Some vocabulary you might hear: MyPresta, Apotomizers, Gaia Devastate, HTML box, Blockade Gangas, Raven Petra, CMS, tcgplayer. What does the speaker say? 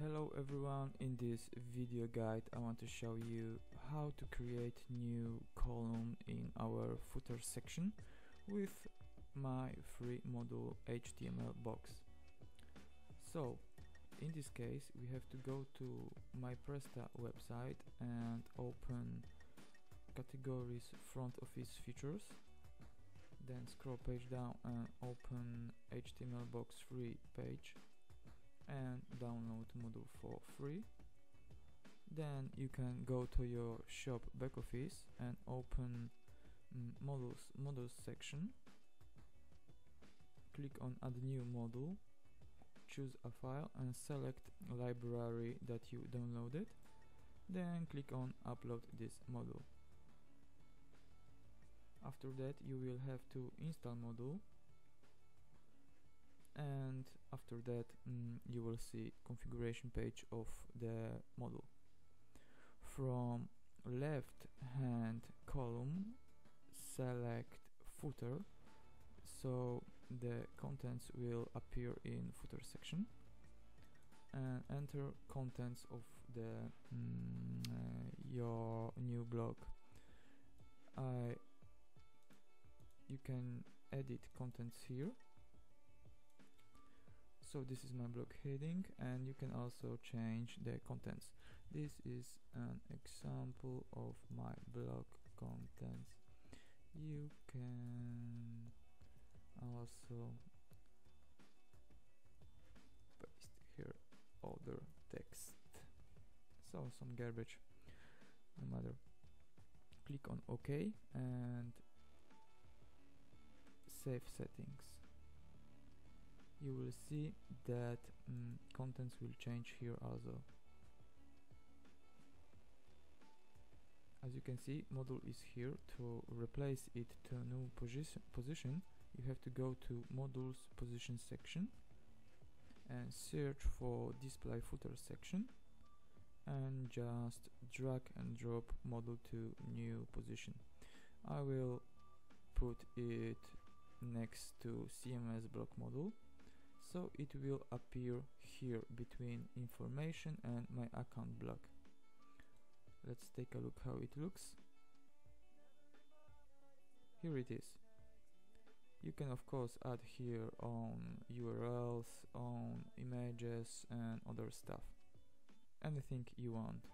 Hello everyone, in this video guide I want to show you how to create new column in our footer section with my free module HTML box. So in this case we have to go to MyPresta website and open categories front office features, then scroll page down and open HTML box free page and download module for free. Then you can go to your shop back office and open models section, click on add new module, choose a file and select library that you downloaded, then click on upload this module. After that you will have to install module, and after that you will see configuration page of the module. From left hand column select footer, so the contents will appear in footer section, and enter contents of the your new blog. You can edit contents here. So this is my blog heading, and you can also change the contents. This is an example of my blog contents. You can also paste here other text, so some garbage, no matter. Click on OK and save settings. You will see that contents will change here also. As you can see, module is here. To replace it to a new position, you have to go to modules position section and search for display footer section and just drag and drop module to new position. I will put it next to CMS block module, so it will appear here between information and my account block. Let's take a look how it looks. Here it is. You can of course add here on URLs, on images and other stuff. Anything you want.